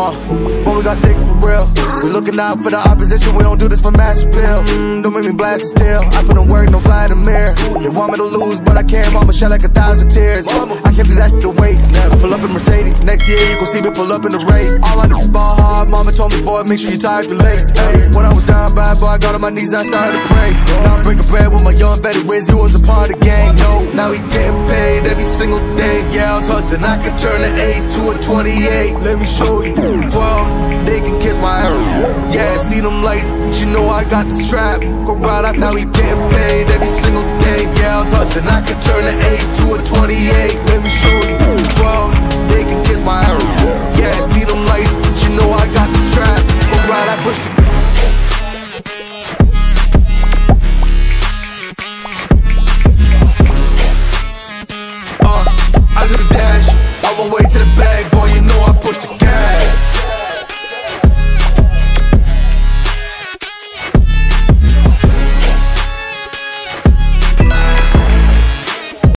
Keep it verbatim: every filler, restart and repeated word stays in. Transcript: Uh, but we got sticks for real. We looking out for the opposition. We don't do this for match appeal. Mm, don't make me blast it still. I put in work, no fly in the mirror. They want me to lose, but I can't. Mama shed like a thousand tears. I can't do that shit to waste. I pull up in Mercedes. Next year you gon' see me pull up in the race. All I know ball hard. Mama told me, boy, make sure you tie up your legs. Hey, when I was down bad, boy, I got on my knees. I started to pray. Now I'm breaking bread with my young vet. He wins. He was a part of the gang. No, now he getting paid every single day. Yeah, I was hustling. I could turn an eight to a twenty-eight. Let me show you. twelve, they can kiss my ass. Yeah, see them lights, but you know I got the strap. Go right up, now we getting paid every single day. Yeah, I was hustling, I could turn an eight to a twenty-eight. Let me show you. twelve, they can kiss my ass.